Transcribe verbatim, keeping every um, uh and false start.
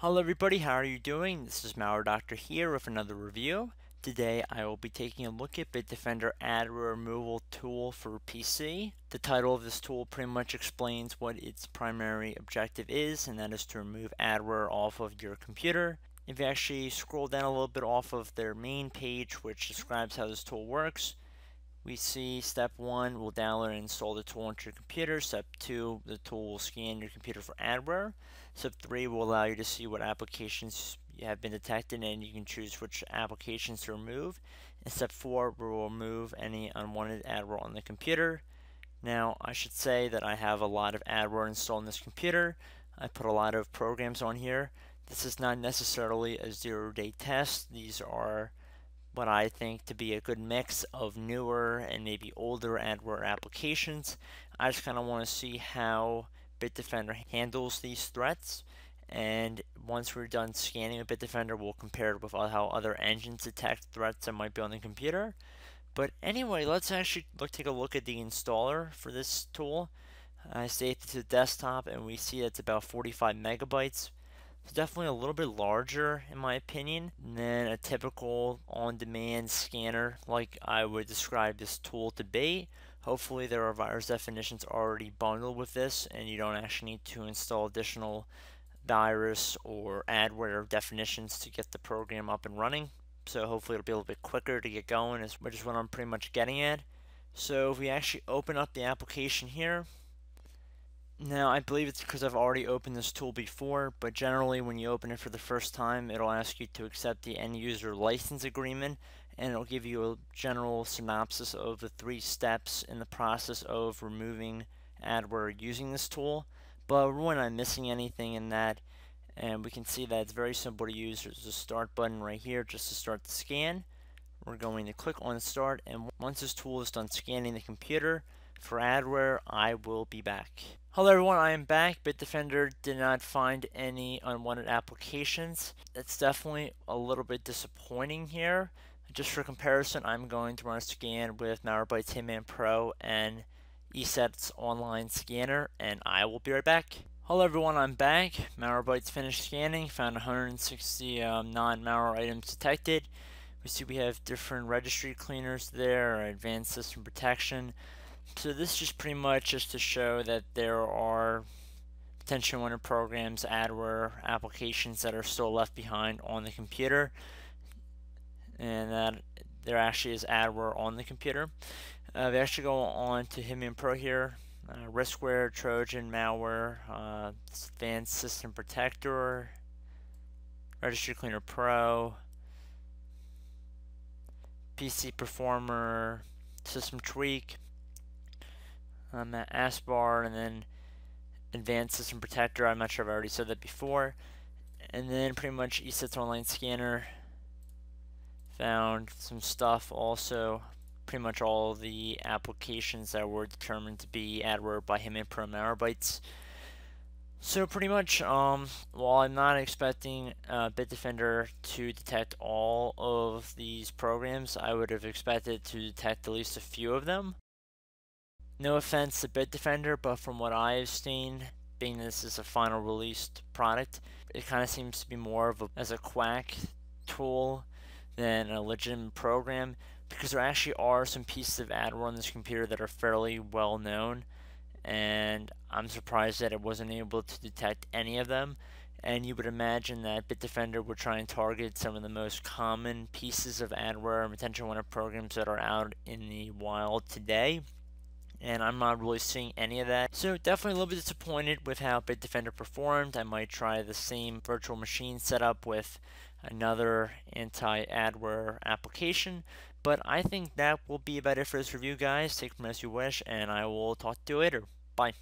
Hello everybody, how are you doing? This is Mauer Doctor here with another review. Today I will be taking a look at Bitdefender Adware Removal Tool for P C. The title of this tool pretty much explains what its primary objective is, and that is to remove adware off of your computer. If you actually scroll down a little bit off of their main page, which describes how this tool works, we see step one will download and install the tool onto your computer. Step two, the tool will scan your computer for adware. Step three will allow you to see what applications have been detected, and you can choose which applications to remove. And step four will remove any unwanted adware on the computer. Now, I should say that I have a lot of adware installed on this computer. I put a lot of programs on here. This is not necessarily a zero-day test. These are what I think to be a good mix of newer and maybe older adware applications. I just kind of want to see how Bitdefender handles these threats, and once we're done scanning with Bitdefender, we'll compare it with how other engines detect threats that might be on the computer. But anyway, let's actually look take a look at the installer for this tool. I saved it to the desktop, and we see it's about forty-five megabytes. It's definitely a little bit larger, in my opinion, than a typical on-demand scanner like I would describe this tool to be. Hopefully there are virus definitions already bundled with this, and you don't actually need to install additional virus or adware definitions to get the program up and running. So hopefully it'll be a little bit quicker to get going, which is what I'm pretty much getting at. So if we actually open up the application here, now, I believe it's because I've already opened this tool before, but generally when you open it for the first time, it'll ask you to accept the end user license agreement, and it'll give you a general synopsis of the three steps in the process of removing adware using this tool. But we're not missing anything in that, and we can see that it's very simple to use. There's a start button right here just to start the scan. We're going to click on start, and once this tool is done scanning the computer for adware, I will be back. Hello everyone, I am back. Bitdefender did not find any unwanted applications. That's definitely a little bit disappointing here. Just for comparison, I'm going to run a scan with MalwareBytes Hitman Pro and ESET's online scanner, and I will be right back. Hello everyone, I'm back. MalwareBytes finished scanning, found one hundred sixty um, non-malware items detected. We see we have different registry cleaners there, advanced system protection. So this is just pretty much just to show that there are potentially unwanted programs, adware, applications that are still left behind on the computer, and that there actually is adware on the computer. Uh, we actually go on to Hitman Pro here, uh, riskware, Trojan, malware, uh, advanced system protector, registry cleaner pro, P C performer, system tweak, Um, ASBAR, and then Advanced System Protector. I'm not sure if I already said that before. And then pretty much ESET's online scanner found some stuff also. Pretty much all the applications that were determined to be adware by him and Pro MalwareBytes. So pretty much, um, while I'm not expecting uh, Bitdefender to detect all of these programs, I would have expected to detect at least a few of them. No offense to Bitdefender, but from what I've seen, being this is a final released product, it kind of seems to be more of a, as a quack tool than a legitimate program, because there actually are some pieces of adware on this computer that are fairly well known, and I'm surprised that it wasn't able to detect any of them. And you would imagine that Bitdefender would try and target some of the most common pieces of adware and potential unwanted programs that are out in the wild today. And I'm not really seeing any of that. So definitely a little bit disappointed with how Bitdefender performed. I might try the same virtual machine setup with another anti-adware application. But I think that will be about it for this review, guys. Take from as you wish, and I will talk to you later. Bye.